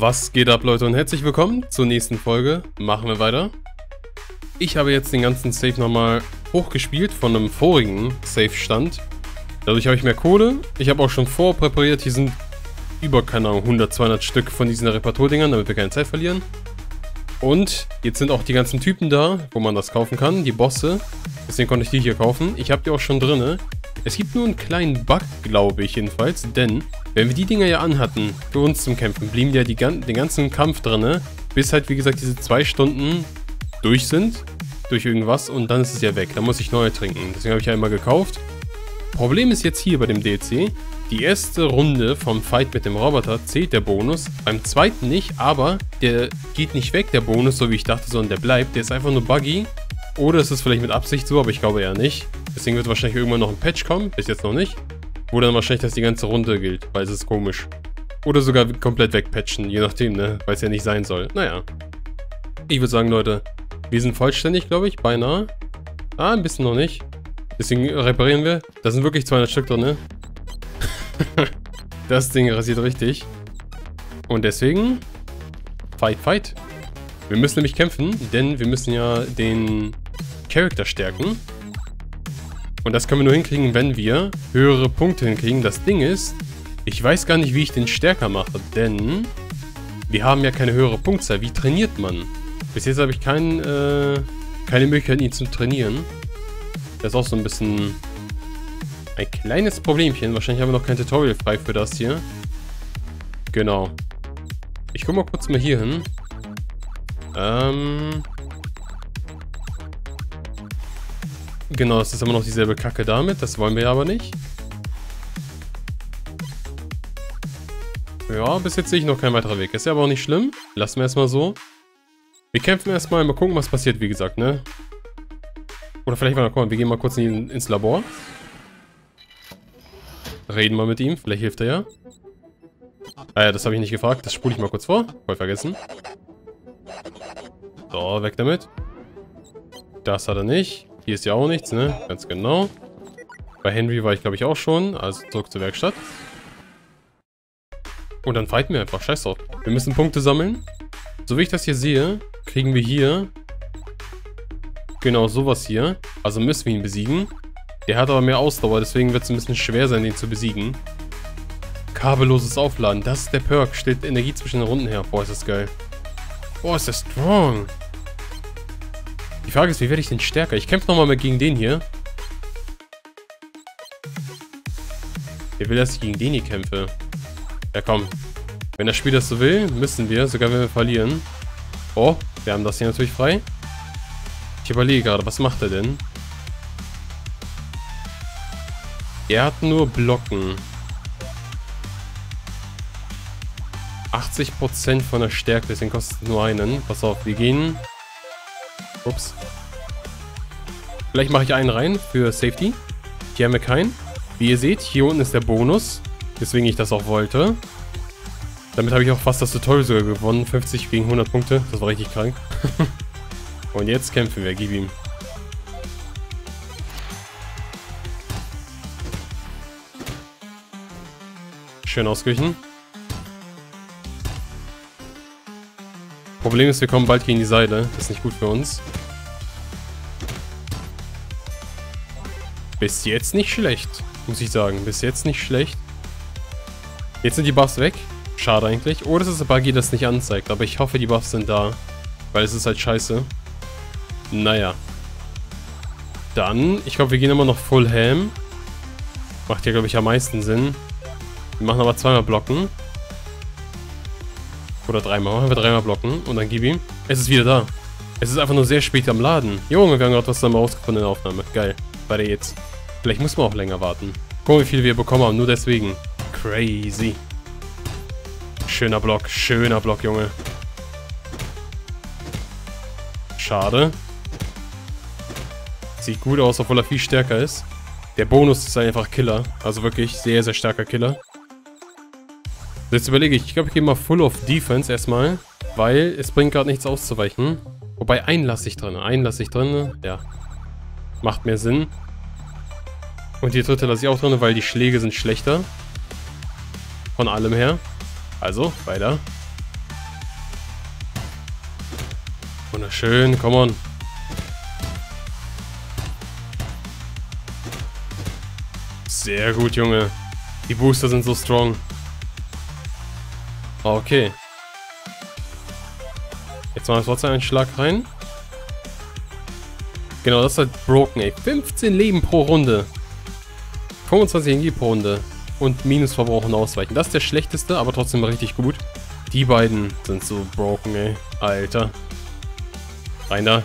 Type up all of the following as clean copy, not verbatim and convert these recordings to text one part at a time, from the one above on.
Was geht ab, Leute, und herzlich willkommen zur nächsten Folge. Machen wir weiter. Ich habe jetzt den ganzen Save nochmal hochgespielt von einem vorigen Save-Stand. Dadurch habe ich mehr Kohle. Ich habe auch schon vorpräpariert. Hier sind über, keine Ahnung, 100, 200 Stück von diesen Reparatur-Dingern, damit wir keine Zeit verlieren. Und jetzt sind auch die ganzen Typen da, wo man das kaufen kann, die Bosse. Deswegen konnte ich die hier kaufen. Ich habe die auch schon drinne. Es gibt nur einen kleinen Bug, glaube ich jedenfalls, denn wenn wir die Dinger ja anhatten, für uns zum Kämpfen, blieben ja den ganzen Kampf drin, bis halt, wie gesagt, diese 2 Stunden durch sind, durch irgendwas, und dann ist es ja weg, dann muss ich neu trinken. Deswegen habe ich ja einmal gekauft. Problem ist jetzt hier bei dem DLC, die erste Runde vom Fight mit dem Roboter zählt der Bonus, beim zweiten nicht, aber der geht nicht weg, der Bonus, so wie ich dachte, sondern der bleibt, der ist einfach nur buggy. Oder es ist vielleicht mit Absicht so, aber ich glaube eher nicht. Deswegen wird wahrscheinlich irgendwann noch ein Patch kommen, bis jetzt noch nicht. Wo dann wahrscheinlich das die ganze Runde gilt, weil es ist komisch. Oder sogar komplett wegpatchen, je nachdem, ne? Weil es ja nicht sein soll. Naja. Ich würde sagen, Leute, wir sind vollständig, glaube ich, beinahe. Ah, ein bisschen noch nicht. Deswegen reparieren wir. Da sind wirklich 200 Stück drin, ne? Das Ding rasiert richtig. Und deswegen... Fight, fight. Wir müssen nämlich kämpfen, denn wir müssen ja den Charakter stärken. Und das können wir nur hinkriegen, wenn wir höhere Punkte hinkriegen. Das Ding ist, ich weiß gar nicht, wie ich den stärker mache, denn wir haben ja keine höhere Punktzahl. Wie trainiert man? Bis jetzt habe ich keine Möglichkeit, ihn zu trainieren. Das ist auch so ein bisschen ein kleines Problemchen. Wahrscheinlich haben wir noch kein Tutorial frei für das hier. Genau. Ich gucke mal kurz mal hier hin. Genau, es ist immer noch dieselbe Kacke damit. Das wollen wir aber nicht. Ja, bis jetzt sehe ich noch kein weiterer Weg. Ist ja aber auch nicht schlimm. Lassen wir erstmal so. Wir kämpfen erstmal. Mal gucken, was passiert, wie gesagt, ne? Oder vielleicht mal kommen. Wir gehen mal kurz ins Labor. Reden mal mit ihm. Vielleicht hilft er ja. Ah ja, das habe ich nicht gefragt. Das spule ich mal kurz vor. Voll vergessen. So, weg damit. Das hat er nicht. Hier ist ja auch nichts, ne? Ganz genau. Bei Henry war ich, glaube ich, auch schon. Also zurück zur Werkstatt. Und dann fighten wir einfach. Scheiß drauf. Wir müssen Punkte sammeln. So wie ich das hier sehe, kriegen wir hier genau sowas hier. Also müssen wir ihn besiegen. Der hat aber mehr Ausdauer, deswegen wird es ein bisschen schwer sein, den zu besiegen. Kabelloses Aufladen. Das ist der Perk. Stellt Energie zwischen den Runden her. Boah, ist das geil. Boah, ist das strong. Die Frage ist, wie werde ich denn stärker? Ich kämpfe nochmal gegen den hier. Wer will, dass ich gegen den hier kämpfe? Ja, komm. Wenn das Spiel das so will, müssen wir, sogar wenn wir verlieren. Oh, wir haben das hier natürlich frei. Ich überlege gerade, was macht er denn? Er hat nur Blocken. 80% von der Stärke, deswegen kostet es nur einen. Pass auf, wir gehen. Ups. Vielleicht mache ich einen rein für Safety. Hier haben wir keinen. Wie ihr seht, hier unten ist der Bonus. Deswegen ich das auch wollte. Damit habe ich auch fast das Tutorial sogar gewonnen. 50 gegen 100 Punkte. Das war richtig krank. Und jetzt kämpfen wir. Gib ihm. Schön ausgeglichen. Problem ist, wir kommen bald gegen die Seile. Das ist nicht gut für uns. Bis jetzt nicht schlecht, muss ich sagen. Bis jetzt nicht schlecht. Jetzt sind die Buffs weg. Schade eigentlich. Oder es ist ein Buggy, das nicht anzeigt. Aber ich hoffe, die Buffs sind da. Weil es ist halt scheiße. Naja. Dann, ich glaube, wir gehen immer noch Full Ham. Macht ja, glaube ich, am meisten Sinn. Wir machen aber zweimal Blocken. Oder dreimal. Machen wir dreimal Blocken und dann gib ihm. Es ist wieder da. Es ist einfach nur sehr spät am Laden. Junge, wir haben gerade was dann mal rausgefunden in der Aufnahme. Geil. Weiter jetzt. Vielleicht muss man auch länger warten. Guck mal, wie viel wir bekommen haben. Nur deswegen. Crazy. Schöner Block. Schöner Block, Junge. Schade. Sieht gut aus, obwohl er viel stärker ist. Der Bonus ist einfach Killer. Also wirklich sehr, sehr starker Killer. Jetzt überlege ich, ich glaube, ich gehe mal full of Defense erstmal, weil es bringt gerade nichts auszuweichen. Wobei, einen lasse ich drin, ja. Macht mehr Sinn. Und die dritte lasse ich auch drin, weil die Schläge sind schlechter. Von allem her. Also, weiter. Wunderschön, come on. Sehr gut, Junge. Die Booster sind so strong. Okay. Jetzt machen wir trotzdem einen Schlag rein. Genau, das ist halt broken, ey. 15 Leben pro Runde. 25 Energie pro Runde. Und Minusverbrauchen ausweichen. Das ist der schlechteste, aber trotzdem richtig gut. Die beiden sind so broken, ey. Alter. Rein da.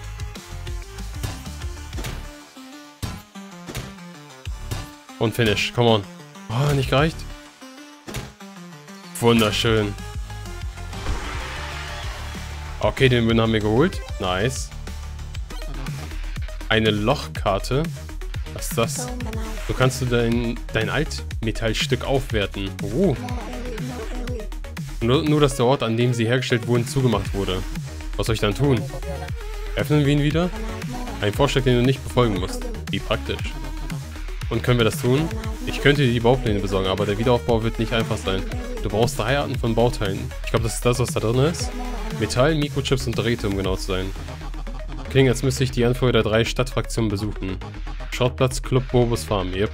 Und finish, come on. Oh, nicht gereicht. Wunderschön. Okay, den Win haben wir geholt. Nice. Eine Lochkarte. Was ist das? So kannst du dein Altmetallstück aufwerten. Oh. Nur, dass der Ort, an dem sie hergestellt wurden, zugemacht wurde. Was soll ich dann tun? Öffnen wir ihn wieder? Ein Vorschlag, den du nicht befolgen musst. Wie praktisch. Und können wir das tun? Ich könnte dir die Baupläne besorgen, aber der Wiederaufbau wird nicht einfach sein. Du brauchst 3 Arten von Bauteilen. Ich glaube, das ist das, was da drin ist. Metall, Mikrochips und Drähte, um genau zu sein. Klingt, als müsste ich die Anführer der 3 Stadtfraktionen besuchen. Schrottplatz, Club, Bobus Farm, yep.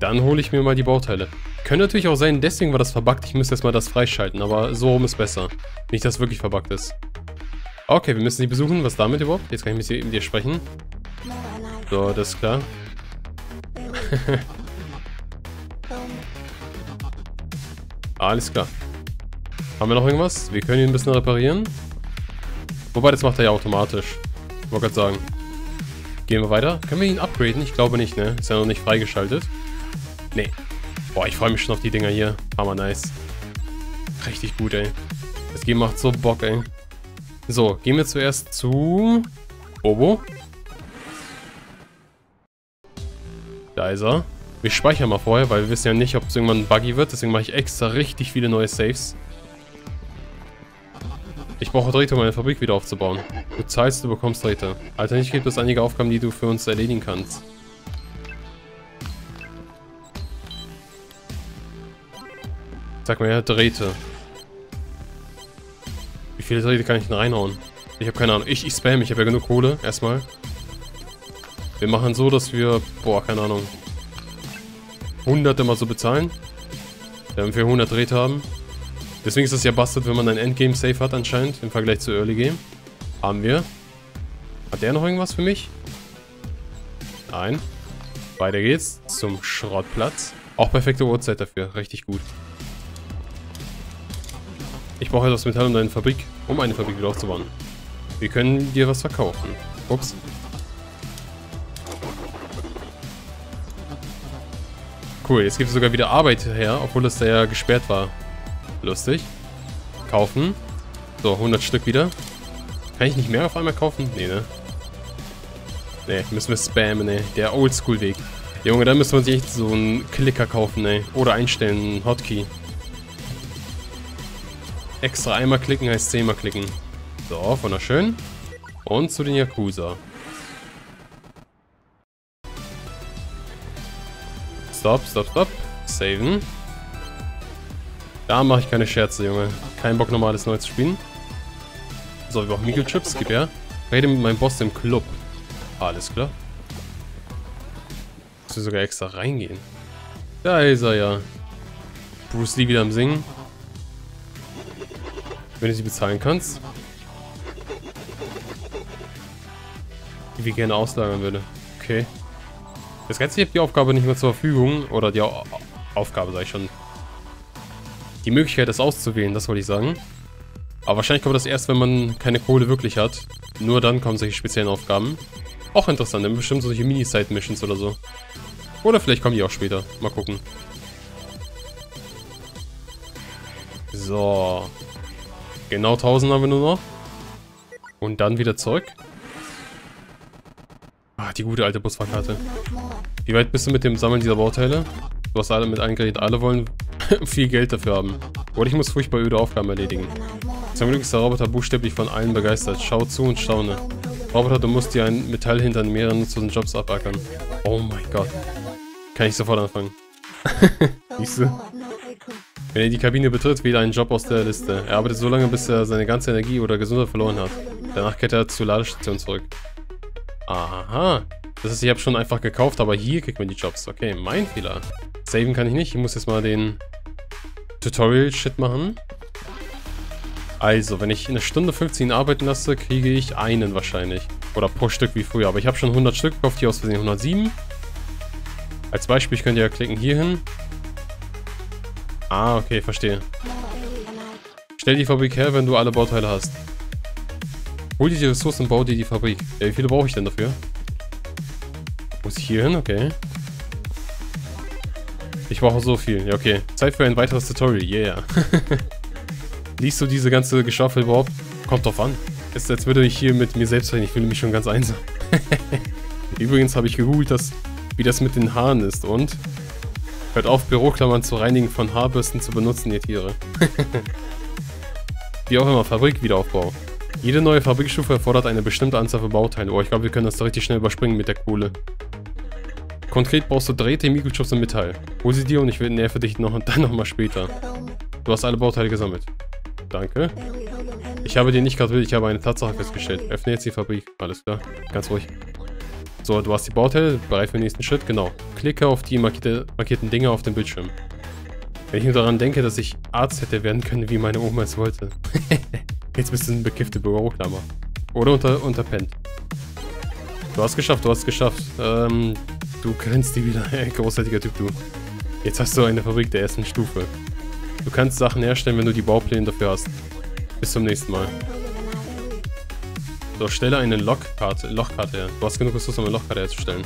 Dann hole ich mir mal die Bauteile. Könnte natürlich auch sein, deswegen war das verbuggt. Ich müsste erstmal das freischalten, aber so rum ist besser. Nicht, dass es wirklich verbuggt ist. Okay, wir müssen die besuchen. Was damit überhaupt? Jetzt kann ich mit dir sprechen. So, das ist klar. Alles klar. Haben wir noch irgendwas? Wir können ihn ein bisschen reparieren. Wobei, das macht er ja automatisch. Wollte gerade sagen. Gehen wir weiter. Können wir ihn upgraden? Ich glaube nicht, ne? Ist ja noch nicht freigeschaltet. Nee. Boah, ich freue mich schon auf die Dinger hier. Hammer nice. Richtig gut, ey. Das Game macht so Bock, ey. So, gehen wir zuerst zu... Bobo. Da ist er. Wir speichern mal vorher, weil wir wissen ja nicht, ob es irgendwann ein Buggy wird. Deswegen mache ich extra richtig viele neue Saves. Ich brauche Drähte, um meine Fabrik wieder aufzubauen. Du zahlst, du bekommst Drähte. Alternativ gibt es einige Aufgaben, die du für uns erledigen kannst. Sag mal, ja, Drähte. Wie viele Drähte kann ich denn reinhauen? Ich habe keine Ahnung. Ich spam, ich habe ja genug Kohle. Erstmal. Wir machen so, dass wir, boah, keine Ahnung, 100 immer so bezahlen, damit wir 100 Drähte haben. Deswegen ist das ja bastard, wenn man ein Endgame-Safe hat anscheinend, im Vergleich zu Early Game. Haben wir. Hat der noch irgendwas für mich? Nein. Weiter geht's zum Schrottplatz. Auch perfekte Uhrzeit dafür, richtig gut. Ich brauche etwas Metall, um eine Fabrik wieder aufzubauen. Wir können dir was verkaufen. Ups. Cool, jetzt gibt es sogar wieder Arbeit her, obwohl das da ja gesperrt war. Lustig. Kaufen. So, 100 Stück wieder. Kann ich nicht mehr auf einmal kaufen? Nee, ne? Nee, müssen wir spammen, ey. Der Oldschool-Weg. Junge, da müsste man sich echt so einen Klicker kaufen, ey. Oder einstellen, einen Hotkey. Extra einmal klicken heißt 10-mal klicken. So, wunderschön. Und zu den Yakuza. Stop, stop, stop. Saven. Da mache ich keine Scherze, Junge. Kein Bock, nochmal alles neu zu spielen. So, wir brauchen Mikrochips. Gib her. Rede mit meinem Boss im Club. Alles klar. Müssen wir sogar extra reingehen. Da ist er ja. Bruce Lee wieder am Singen. Wenn du sie bezahlen kannst. Die wir gerne auslagern würde. Okay. Das Ganze, ich habe die Aufgabe nicht mehr zur Verfügung, oder die Aufgabe, sag ich schon. Die Möglichkeit, das auszuwählen, das wollte ich sagen. Aber wahrscheinlich kommt das erst, wenn man keine Kohle wirklich hat. Nur dann kommen solche speziellen Aufgaben. Auch interessant, dann bestimmt solche Mini-Side-Missions oder so. Oder vielleicht kommen die auch später. Mal gucken. So. Genau 1000 haben wir nur noch. Und dann wieder zurück. Ah, die gute alte Busfahrkarte. Wie weit bist du mit dem Sammeln dieser Bauteile? Du hast alle mit eingeredet, alle wollen viel Geld dafür haben. Oder ich muss furchtbar öde Aufgaben erledigen. Zum Glück ist der Roboter buchstäblich von allen begeistert. Schau zu und staune. Roboter, du musst dir ein Metall hinter mehreren nutzlosen Jobs abackern. Oh mein Gott. Kann ich sofort anfangen. Siehst du? Wenn er die Kabine betritt, wählt er einen Job aus der Liste. Er arbeitet so lange, bis er seine ganze Energie oder Gesundheit verloren hat. Danach kehrt er zur Ladestation zurück. Aha. Das ist, ich habe schon einfach gekauft, aber hier kriegt man die Jobs. Okay, mein Fehler. Saven kann ich nicht. Ich muss jetzt mal den Tutorial-Shit machen. Also, wenn ich eine Stunde 15 arbeiten lasse, kriege ich einen wahrscheinlich. Oder pro Stück wie früher. Aber ich habe schon 100 Stück gekauft, hier aus Versehen 107. Als Beispiel, ich könnte ja klicken hier hin. Ah, okay, verstehe. Stell die Fabrik her, wenn du alle Bauteile hast. Hol dir die Ressourcen und bau dir die Fabrik. Wie viele brauche ich denn dafür? Muss ich hier hin? Okay. Ich brauche so viel. Ja, okay. Zeit für ein weiteres Tutorial. Yeah. Liest du diese ganze Geschaffel überhaupt? Kommt drauf an. Ist, als würde ich hier mit mir selbst reden. Ich fühle mich schon ganz einsam. Übrigens habe ich gegoogelt, wie das mit den Haaren ist und... Hört auf, Büroklammern zu reinigen, von Haarbürsten zu benutzen, ihr Tiere. Wie auch immer, Fabrikwiederaufbau. Jede neue Fabrikstufe erfordert eine bestimmte Anzahl von Bauteilen. Oh, ich glaube, wir können das da richtig schnell überspringen mit der Kohle. Konkret brauchst du Drähte, Mikrochips und Metall. Hol sie dir und ich nerve dich nochmal später. Du hast alle Bauteile gesammelt. Danke. Ich habe dir nicht gratuliert, ich habe eine Tatsache festgestellt. Öffne jetzt die Fabrik. Alles klar, ganz ruhig. So, du hast die Bauteile, bereit für den nächsten Schritt, genau. Klicke auf die markierten Dinge auf dem Bildschirm. Wenn ich nur daran denke, dass ich Arzt hätte werden können, wie meine Oma es wollte. Jetzt bist du ein bekiffte Büroklammer. Oder unterpennt. Du hast es geschafft, du hast es geschafft. Du grinst die wieder, großartiger Typ, du. Jetzt hast du eine Fabrik der ersten Stufe. Du kannst Sachen herstellen, wenn du die Baupläne dafür hast. Bis zum nächsten Mal. So, stelle eine Lochkarte her. Du hast genug Ressourcen, um eine Lochkarte herzustellen.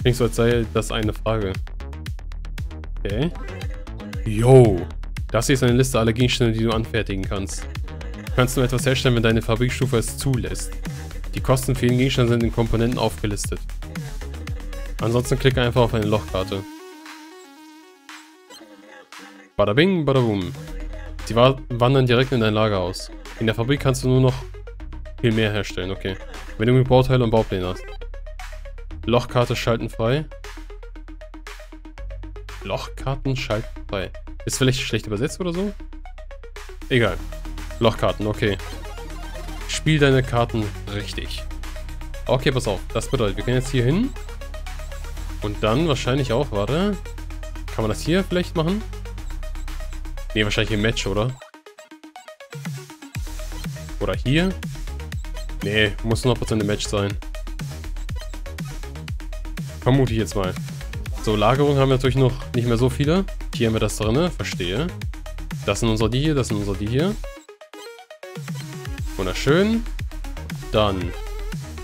Klingt so, als sei das eine Frage. Okay. Yo. Das hier ist eine Liste aller Gegenstände, die du anfertigen kannst. Du kannst nur etwas herstellen, wenn deine Fabrikstufe es zulässt. Die Kosten für jeden Gegenstand sind in Komponenten aufgelistet. Ansonsten klicke einfach auf eine Lochkarte. Bada bing, bada boom. Die wandern direkt in dein Lager aus. In der Fabrik kannst du nur noch viel mehr herstellen, okay. Wenn du mit Bauteile und Baupläne hast. Lochkarte schalten frei. Lochkarten schalten frei. Ist vielleicht schlecht übersetzt oder so? Egal. Lochkarten, okay. Spiel deine Karten richtig. Okay, pass auf. Das bedeutet, wir können jetzt hier hin. Und dann wahrscheinlich auch, warte. Kann man das hier vielleicht machen? Ne, wahrscheinlich im Match, oder? Oder hier? Nee, muss 100% im Match sein. Vermute ich jetzt mal. So, Lagerung haben wir natürlich noch nicht mehr so viele. Hier haben wir das drin, verstehe. Das sind unsere die hier, das sind unsere die hier. Wunderschön. Dann.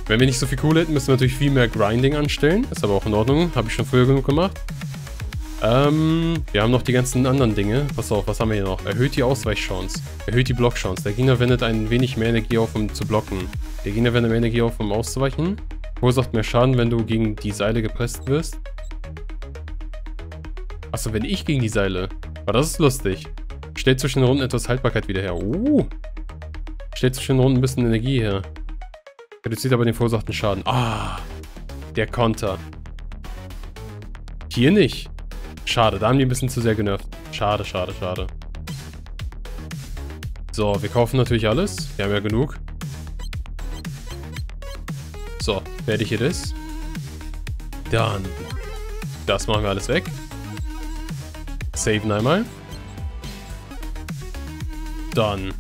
Wenn wir nicht so viel Kohle hätten, müssen wir natürlich viel mehr Grinding anstellen. Ist aber auch in Ordnung, habe ich schon früher genug gemacht. Wir haben noch die ganzen anderen Dinge. Pass auf, was haben wir hier noch? Erhöht die Ausweichchance. Erhöht die Blockchance. Der Gegner wendet ein wenig mehr Energie auf, um zu blocken. Der Gegner wendet mehr Energie auf, um auszuweichen. Verursacht mehr Schaden, wenn du gegen die Seile gepresst wirst. Achso, wenn ich gegen die Seile. Aber das ist lustig. Stellt zwischen den Runden etwas Haltbarkeit wieder her. Stellt zwischen den Runden ein bisschen Energie her. Reduziert aber den verursachten Schaden. Ah, der Konter. Hier nicht. Schade, da haben die ein bisschen zu sehr genervt. Schade, schade, schade. So, wir kaufen natürlich alles. Wir haben ja genug. So, werde ich hier das. Dann. Das machen wir alles weg. Saven einmal. Dann.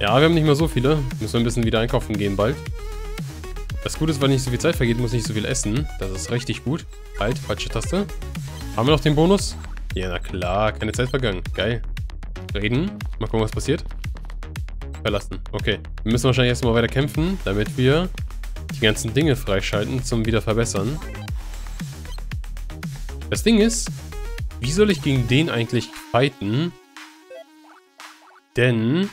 Ja, wir haben nicht mehr so viele. Müssen wir ein bisschen wieder einkaufen gehen bald. Das Gute ist, weil nicht so viel Zeit vergeht, muss nicht so viel essen. Das ist richtig gut. Halt, falsche Taste. Haben wir noch den Bonus? Ja, na klar. Keine Zeit vergangen. Geil. Reden. Mal gucken, was passiert. Verlassen. Okay. Wir müssen wahrscheinlich erstmal weiter kämpfen, damit wir die ganzen Dinge freischalten zum Wiederverbessern. Das Ding ist, wie soll ich gegen den eigentlich fighten? Denn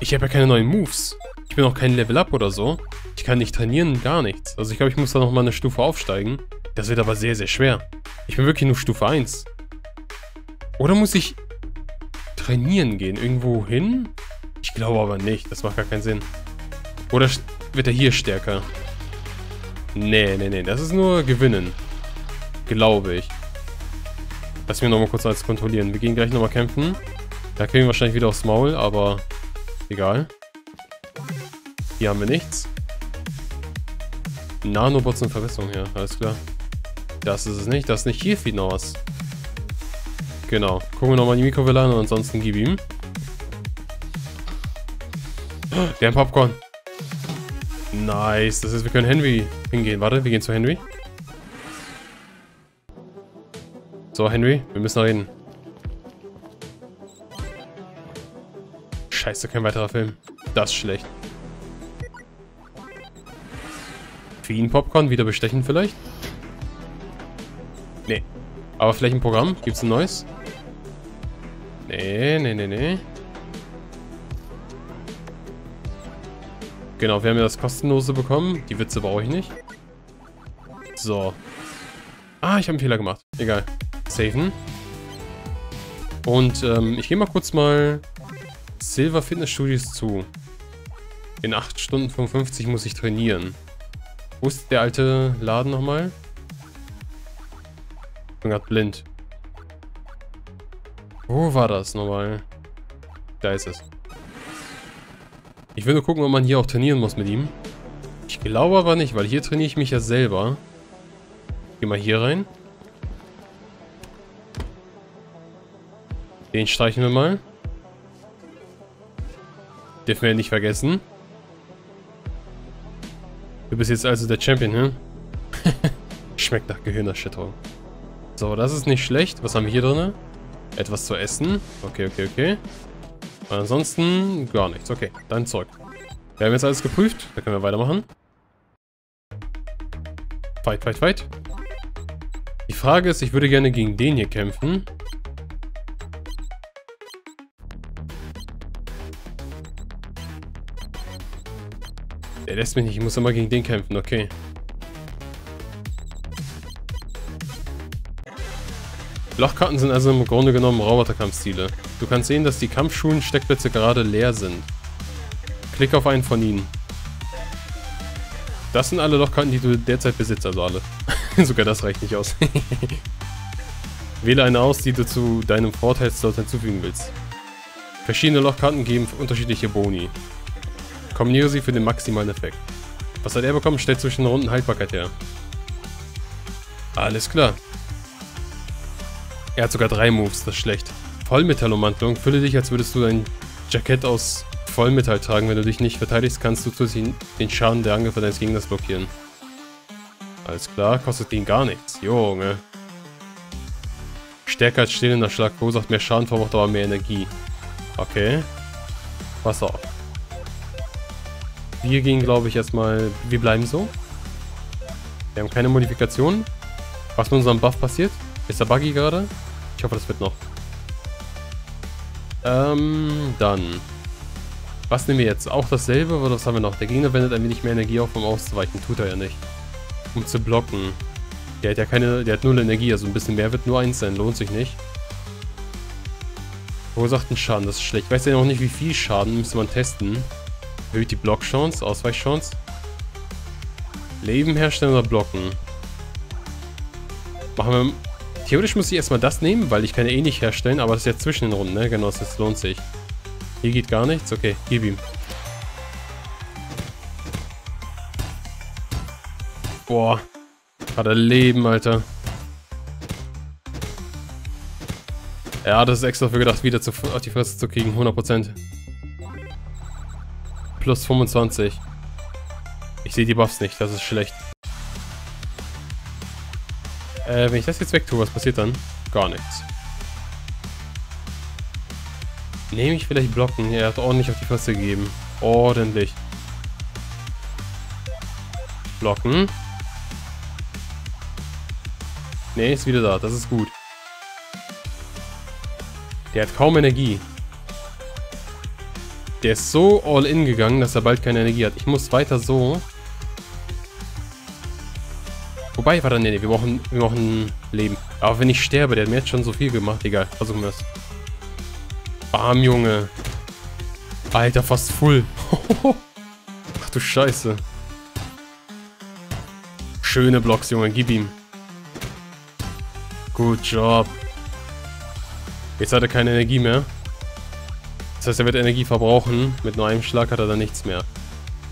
ich habe ja keine neuen Moves. Ich bin auch kein Level Up oder so. Ich kann nicht trainieren, gar nichts. Also ich glaube, ich muss da nochmal eine Stufe aufsteigen. Das wird aber sehr, sehr schwer. Ich bin wirklich nur Stufe 1. Oder muss ich trainieren gehen? Irgendwo hin? Ich glaube aber nicht. Das macht gar keinen Sinn. Oder wird er hier stärker? Nee, nee, nee. Das ist nur Gewinnen. Glaube ich. Lass mir nochmal kurz alles kontrollieren. Wir gehen gleich nochmal kämpfen. Da kriegen wir wahrscheinlich wieder aufs Maul, aber egal. Hier haben wir nichts. Nanobots und Verbesserung hier, alles klar. Das ist es nicht, das ist nicht hier viel noch was. Genau, gucken wir nochmal die Mikrowelle an und ansonsten gib ihm. Wir haben Popcorn. Nice, das ist, wir können Henry hingehen. Warte, wir gehen zu Henry. So, Henry, wir müssen reden. Scheiße, kein weiterer Film. Das ist schlecht. Für ihn Popcorn, wieder bestechen vielleicht? Nee. Aber vielleicht ein Programm? Gibt's ein neues? Nee, nee, nee, nee. Genau, wir haben ja das Kostenlose bekommen. Die Witze brauche ich nicht. So. Ah, ich habe einen Fehler gemacht. Egal. Saven. Und ich gehe mal kurz mal Silver Fitness Studios zu. In 8 Stunden 55 muss ich trainieren. Wo ist der alte Laden nochmal? Ich bin gerade blind. Wo war das nochmal? Da ist es. Ich will nur gucken, ob man hier auch trainieren muss mit ihm. Ich glaube aber nicht, weil hier trainiere ich mich ja selber. Geh mal hier rein. Den streichen wir mal. Dürfen wir ja nicht vergessen. Du bist jetzt also der Champion, hm? Schmeckt nach Gehirnerschütterung. So, das ist nicht schlecht. Was haben wir hier drin? Etwas zu essen. Okay, okay, okay. Und ansonsten gar nichts. Okay, dann zurück. Wir haben jetzt alles geprüft. Da können wir weitermachen. Fight, fight, fight. Die Frage ist, ich würde gerne gegen den hier kämpfen. Der lässt mich nicht, ich muss immer gegen den kämpfen, okay. Lochkarten sind also im Grunde genommen Roboterkampfstile. Du kannst sehen, dass die Kampfschulen-Steckplätze gerade leer sind. Klick auf einen von ihnen. Das sind alle Lochkarten, die du derzeit besitzt, also alle. Sogar das reicht nicht aus. Wähle eine aus, die du zu deinem Vorteilslot hinzufügen willst. Verschiedene Lochkarten geben unterschiedliche Boni. Kombiniere sie für den maximalen Effekt. Was hat er bekommen? Stellt zwischen Runden Haltbarkeit her. Alles klar. Er hat sogar 3 Moves, das ist schlecht. Vollmetallummantelung. Fülle dich, als würdest du ein Jackett aus Vollmetall tragen. Wenn du dich nicht verteidigst, kannst du zusätzlich den Schaden der Angriffe deines Gegners blockieren. Alles klar, kostet ihn gar nichts. Junge. Stärker als stehender Schlag verursacht mehr Schaden, verbraucht aber mehr Energie. Okay. Pass auf. Wir gehen, glaube ich, erstmal... Wir bleiben so. Wir haben keine Modifikationen. Was mit unserem Buff passiert? Ist da Buggy gerade? Ich hoffe, das wird noch. Dann. Was nehmen wir jetzt? Auch dasselbe, oder was haben wir noch? Der Gegner wendet ein wenig mehr Energie auf, um auszuweichen. Tut er ja nicht. Um zu blocken. Der hat ja keine... Der hat 0 Energie, also ein bisschen mehr wird nur 1 sein. Lohnt sich nicht. Verursacht einen Schaden, das ist schlecht. Ich weiß ja noch nicht, wie viel Schaden. Müsste man testen. Erhöht die Block-Chance, Ausweichchance. Leben herstellen oder blocken. Machen wir... Theoretisch muss ich erstmal das nehmen, weil ich kann ja eh nicht herstellen, aber das ist ja zwischen den Runden, ne? Genau, das lohnt sich. Hier geht gar nichts. Okay, gib ihm. Boah. Hat er Leben, Alter. Ja, das ist extra dafür gedacht, wieder auf die Fresse zu kriegen. 100%. Plus 25. Ich sehe die Buffs nicht, das ist schlecht. Wenn ich das jetzt wegtue, was passiert dann? Gar nichts. Nehme ich vielleicht Blocken? Er hat ordentlich auf die Fresse gegeben. Ordentlich. Blocken. Ne, ist wieder da, das ist gut. Der hat kaum Energie. Der ist so all-in gegangen, dass er bald keine Energie hat. Ich muss weiter so. Wobei, warte, nee, nee, wir brauchen Leben. Aber wenn ich sterbe, der hat mir jetzt schon so viel gemacht. Egal, versuchen wir es. Bam, Junge. Alter, fast full. Ach du Scheiße. Schöne Blocks, Junge, gib ihm. Good job. Jetzt hat er keine Energie mehr. Das heißt, er wird Energie verbrauchen. Mit nur einem Schlag hat er dann nichts mehr.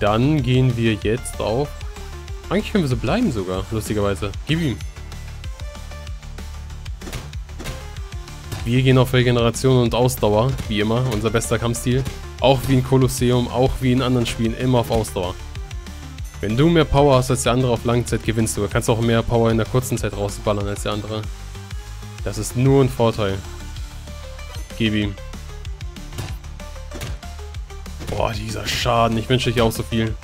Dann gehen wir jetzt auf... Eigentlich können wir so bleiben sogar, lustigerweise. Gib ihm. Wir gehen auf Regeneration und Ausdauer, wie immer. Unser bester Kampfstil. Auch wie in Kolosseum, auch wie in anderen Spielen, immer auf Ausdauer. Wenn du mehr Power hast als der andere auf Langzeit, gewinnst du. Du kannst auch mehr Power in der kurzen Zeit rausballern als der andere. Das ist nur ein Vorteil. Gib ihm. Boah, dieser Schaden. Ich wünsche dir auch so viel.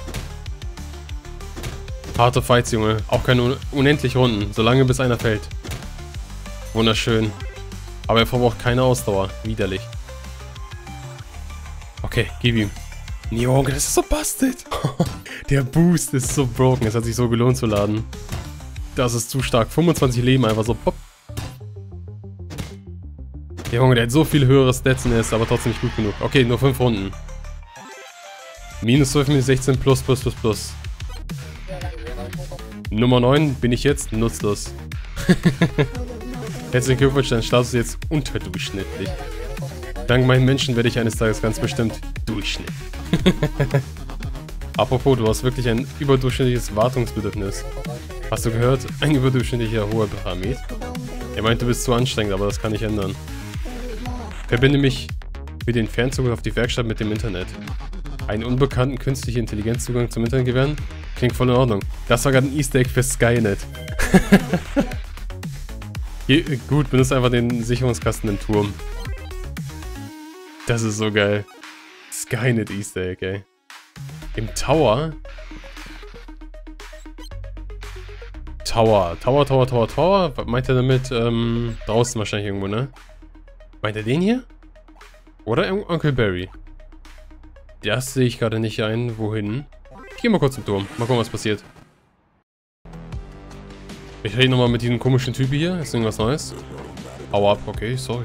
Harte Fights, Junge. Auch keine unendlich Runden, solange bis einer fällt. Wunderschön. Aber er verbraucht keine Ausdauer. Widerlich. Okay, gib ihm. Junge, das ist so busted. Der Boost ist so broken. Es hat sich so gelohnt zu laden. Das ist zu stark. 25 Leben einfach so. Pop. Der Junge, der hat so viel höhere Stats in ist, aber trotzdem nicht gut genug. Okay, nur 5 Runden. Minus 12, minus 16, plus. Nummer 9 bin ich jetzt nutzlos. Herzlichen Glückwunsch, dein Status ist jetzt unterdurchschnittlich. Dank meinen Menschen werde ich eines Tages ganz bestimmt Durchschnitt. Apropos, du hast wirklich ein überdurchschnittliches Wartungsbedürfnis. Hast du gehört? Ein überdurchschnittlicher hoher Parameter? Er meint, du bist zu anstrengend, aber das kann ich ändern. Verbinde mich mit den Fernzugriff auf die Werkstatt mit dem Internet. Einen unbekannten künstlichen Intelligenzzugang zum Internet gewähren? Klingt voll in Ordnung. Das war gerade ein Easter Egg für Skynet. Gut, benutzt einfach den Sicherungskasten im Turm. Das ist so geil. Skynet Easter Egg, ey. Im Tower? Tower. Was meint er damit? Draußen wahrscheinlich irgendwo, ne? Meint er den hier? Oder Uncle Barry? Das sehe ich gerade nicht ein. Wohin? Ich gehe mal kurz zum Turm. Mal gucken, was passiert. Ich rede nochmal mit diesem komischen Typen hier. Ist irgendwas Neues? Hau ab. Okay, sorry.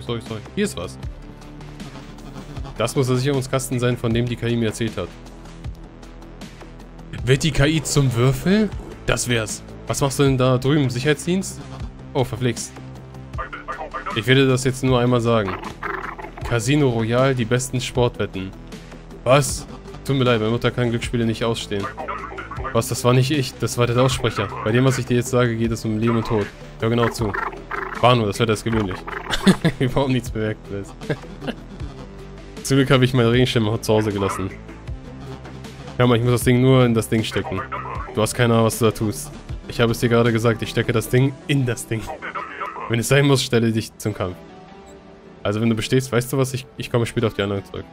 Hier ist was. Das muss der Sicherungskasten sein, von dem die KI mir erzählt hat. Wird die KI zum Würfel? Das wär's. Was machst du denn da drüben? Sicherheitsdienst? Oh, verflixt. Ich werde das jetzt nur einmal sagen. Casino Royale, die besten Sportwetten. Was? Tut mir leid, meine Mutter kann Glücksspiele nicht ausstehen. Was, das war nicht ich, das war der Lautsprecher. Bei dem, was ich dir jetzt sage, geht es um Leben und Tod. Hör genau zu. War nur, das Wetter ist gewöhnlich. Überhaupt nichts bemerkt wird. Zum Glück habe ich meinen Regenschirm zu Hause gelassen. Hör mal, ich muss das Ding nur in das Ding stecken. Du hast keine Ahnung, was du da tust. Ich habe es dir gerade gesagt, ich stecke das Ding in das Ding. Wenn es sein muss, stelle dich zum Kampf. Also wenn du bestehst, weißt du was, ich komme später auf die anderen zurück.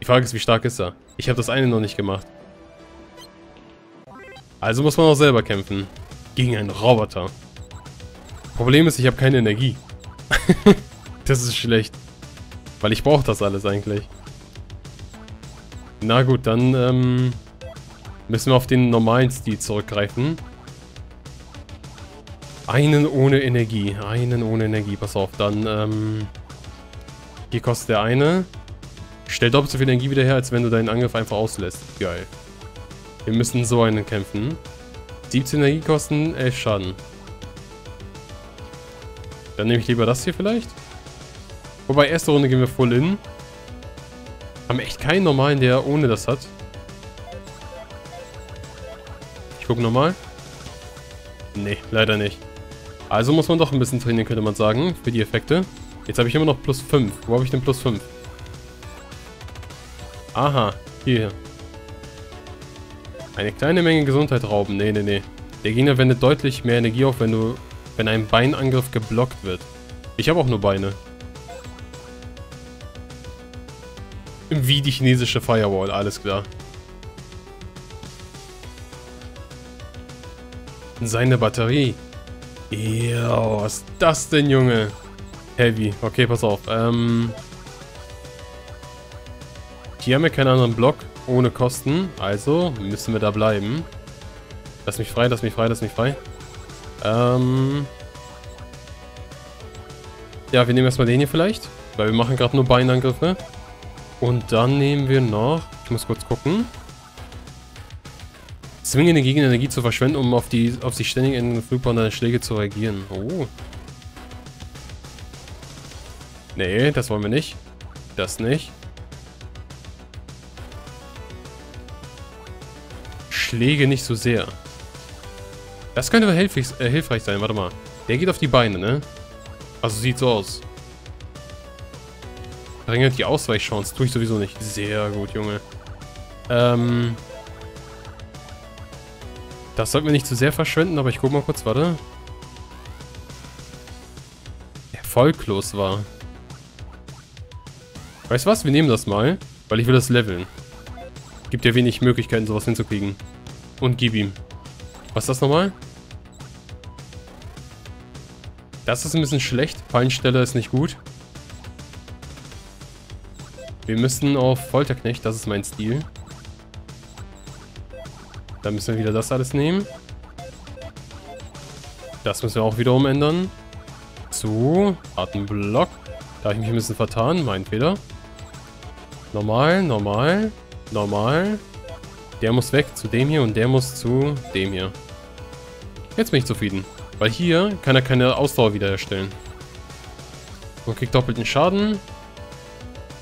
Die Frage ist, wie stark ist er? Ich habe das eine noch nicht gemacht. Also muss man auch selber kämpfen. Gegen einen Roboter. Problem ist, ich habe keine Energie. Das ist schlecht. Weil ich brauche das alles eigentlich. Na gut, dann müssen wir auf den normalen Stil zurückgreifen. Einen ohne Energie. Pass auf, dann hier kostet der eine... Stell doppelt so viel Energie wieder her, als wenn du deinen Angriff einfach auslässt. Geil. Wir müssen so einen kämpfen. 17 Energiekosten, 11 Schaden. Dann nehme ich lieber das hier vielleicht. Wobei, erste Runde gehen wir voll in. Haben echt keinen normalen, der ohne das hat. Ich gucke nochmal. Nee, leider nicht. Also muss man doch ein bisschen trainieren, könnte man sagen, für die Effekte. Jetzt habe ich immer noch plus 5. Wo habe ich denn plus 5? Aha, hier. Eine kleine Menge Gesundheit rauben. Nee. Der Gegner wendet deutlich mehr Energie auf, wenn ein Beinangriff geblockt wird. Ich habe auch nur Beine. Wie die chinesische Firewall, alles klar. Seine Batterie. Yo, was ist das denn, Junge? Heavy. Okay, pass auf. Hier haben wir keinen anderen Block ohne Kosten, also müssen wir da bleiben. Lass mich frei. Ja, wir nehmen erstmal den hier vielleicht, weil wir machen gerade nur Beinangriffe. Und dann nehmen wir noch, ich muss kurz gucken. Zwinge den Gegner Energie zu verschwenden, um auf die ständig in den Flugbahn deiner Schläge zu reagieren. Oh. Nee, das wollen wir nicht. Das nicht. Schläge nicht so sehr. Das könnte hilfreich sein. Warte mal. Der geht auf die Beine, ne? Also sieht so aus. Verringert die Ausweichchance. Tue ich sowieso nicht. Sehr gut, Junge. Das sollten wir nicht zu sehr verschwenden, aber ich guck mal kurz. Warte. Erfolglos war. Weißt du was? Wir nehmen das mal, weil ich will das leveln. Gibt ja wenig Möglichkeiten, sowas hinzukriegen. Und gib ihm. Was ist das nochmal? Das ist ein bisschen schlecht. Fallensteller ist nicht gut. Wir müssen auf Folterknecht. Das ist mein Stil. Dann müssen wir wieder das alles nehmen. Das müssen wir auch wiederum ändern. So. Harten Block. Da habe ich mich ein bisschen vertan. Mein Fehler. Normal, normal. Normal. Der muss weg zu dem hier und der muss zu dem hier. Jetzt bin ich zufrieden. Weil hier kann er keine Ausdauer wiederherstellen. Und kriegt doppelten Schaden.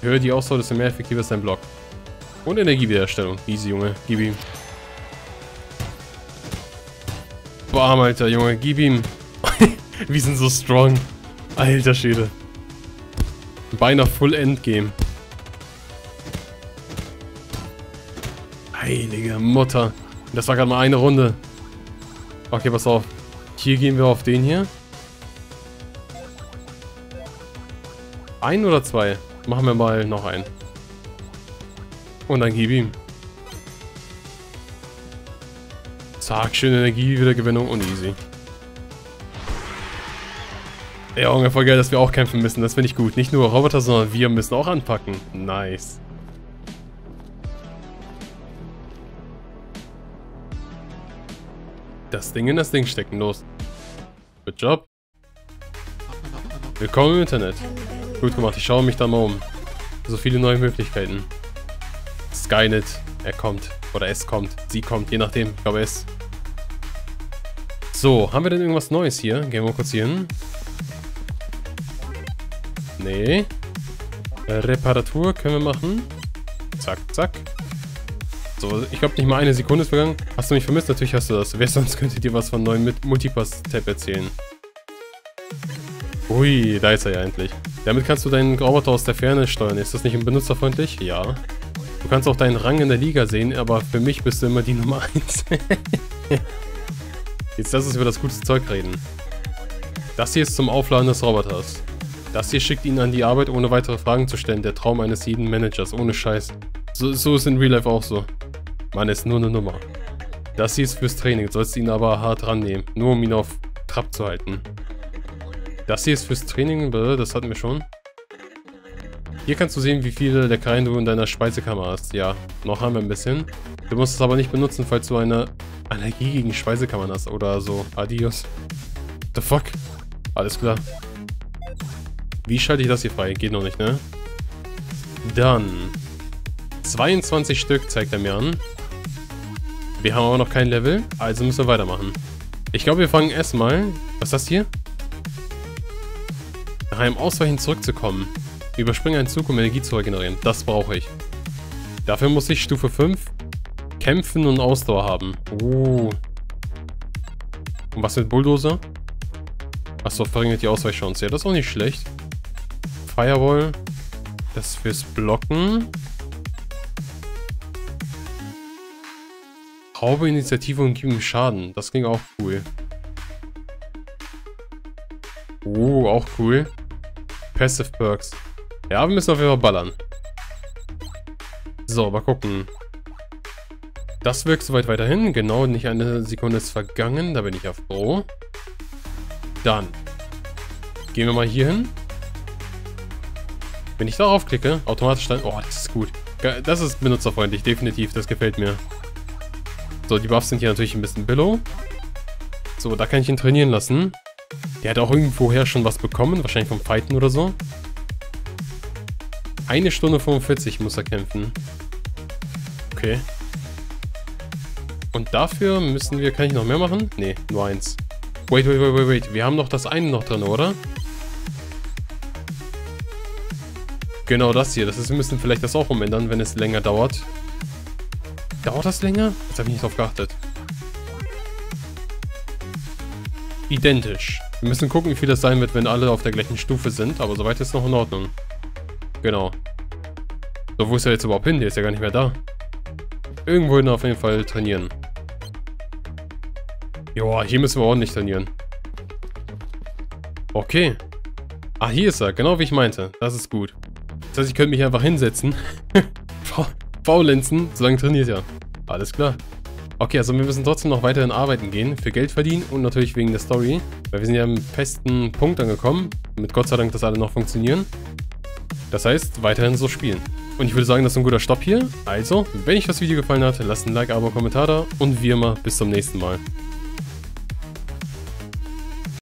Je höher die Ausdauer, desto mehr effektiver ist dein Block. Und Energiewiederherstellung. Easy, Junge. Gib ihm. Bam, Alter, Junge. Gib ihm. Wir sind so strong. Alter Schäde. Beinahe Full Endgame. Heilige Mutter. Das war gerade mal eine Runde. Okay, pass auf. Hier gehen wir auf den hier. Ein oder zwei? Machen wir mal noch einen. Und dann gib ihm. Zack, schöne Energie, Wiedergewinnung und easy. Ja, Junge, voll geil, dass wir auch kämpfen müssen. Das finde ich gut. Nicht nur Roboter, sondern wir müssen auch anpacken. Nice. Das Ding in das Ding stecken, los. Good job. Willkommen im Internet. Gut gemacht, ich schaue mich da mal um. So viele neue Möglichkeiten. Skynet, er kommt. Oder es kommt, sie kommt, je nachdem. Ich glaube es. So, haben wir denn irgendwas Neues hier? Gehen wir mal kurz hier hin. Nee. Reparatur können wir machen. Zack, zack. So, ich glaube nicht mal eine Sekunde ist vergangen. Hast du mich vermisst? Natürlich hast du das. Wer sonst könnte dir was von neuen Multipass-Tab erzählen? Ui, da ist er ja endlich. Damit kannst du deinen Roboter aus der Ferne steuern. Ist das nicht benutzerfreundlich? Ja. Du kannst auch deinen Rang in der Liga sehen, aber für mich bist du immer die Nummer 1. Jetzt lass uns über das gute Zeug reden. Das hier ist zum Aufladen des Roboters. Das hier schickt ihn an die Arbeit, ohne weitere Fragen zu stellen. Der Traum eines jeden Managers, ohne Scheiß. So ist in Real Life auch so. Mann, ist nur eine Nummer. Das hier ist fürs Training, sollst ihn aber hart rannehmen. Nur um ihn auf Trab zu halten. Das hier ist fürs Training, das hatten wir schon. Hier kannst du sehen, wie viele Leckereien du in deiner Speisekammer hast. Ja, noch haben wir ein bisschen. Du musst es aber nicht benutzen, falls du eine Allergie gegen Speisekammern hast oder so. Adios. The fuck? Alles klar. Wie schalte ich das hier frei? Geht noch nicht, ne? Dann... 22 Stück zeigt er mir an. Wir haben aber noch kein Level, also müssen wir weitermachen. Ich glaube, wir fangen erstmal... Was ist das hier? Nach einem Ausweichen zurückzukommen. Überspringe einen Zug, um Energie zu regenerieren. Das brauche ich. Dafür muss ich Stufe 5 kämpfen und Ausdauer haben. Und was mit Bulldozer? Achso, verringert die Ausweichchance. Ja, das ist auch nicht schlecht. Firewall. Das ist fürs Blocken. Raube Initiative und gib ihm Schaden. Das ging auch cool. Oh, auch cool. Passive Perks. Ja, wir müssen auf jeden Fall ballern. So, mal gucken. Das wirkt soweit weiterhin. Genau, nicht eine Sekunde ist vergangen. Da bin ich ja froh. Dann. Gehen wir mal hier hin. Wenn ich darauf klicke, automatisch dann... Oh, das ist gut. Das ist benutzerfreundlich, definitiv. Das gefällt mir. So, die Buffs sind hier natürlich ein bisschen billow. So, da kann ich ihn trainieren lassen. Der hat auch irgendwoher schon was bekommen. Wahrscheinlich vom Fighten oder so. Eine Stunde 45 muss er kämpfen. Okay. Und dafür müssen wir... Kann ich noch mehr machen? Nee, nur eins. Wait. Wir haben noch das eine noch drin, oder? Genau das hier. Das ist, wir müssen vielleicht das auch umändern, wenn es länger dauert. Dauert das länger? Jetzt habe ich nicht drauf geachtet. Identisch. Wir müssen gucken, wie viel das sein wird, wenn alle auf der gleichen Stufe sind. Aber soweit ist noch in Ordnung. Genau. So, wo ist er jetzt überhaupt hin? Der ist ja gar nicht mehr da. Irgendwo hin auf jeden Fall trainieren. Joa, hier müssen wir ordentlich trainieren. Okay. Ah, hier ist er. Genau wie ich meinte. Das ist gut. Das heißt, ich könnte mich einfach hinsetzen. Faulenzen, solange trainiert er. Alles klar. Okay, also wir müssen trotzdem noch weiterhin arbeiten gehen, für Geld verdienen und natürlich wegen der Story. Weil wir sind ja am festen Punkt angekommen, mit Gott sei Dank, dass alle noch funktionieren. Das heißt, weiterhin so spielen. Und ich würde sagen, das ist ein guter Stopp hier. Also, wenn euch das Video gefallen hat, lasst ein Like, Abo, Kommentar da und wie immer, bis zum nächsten Mal.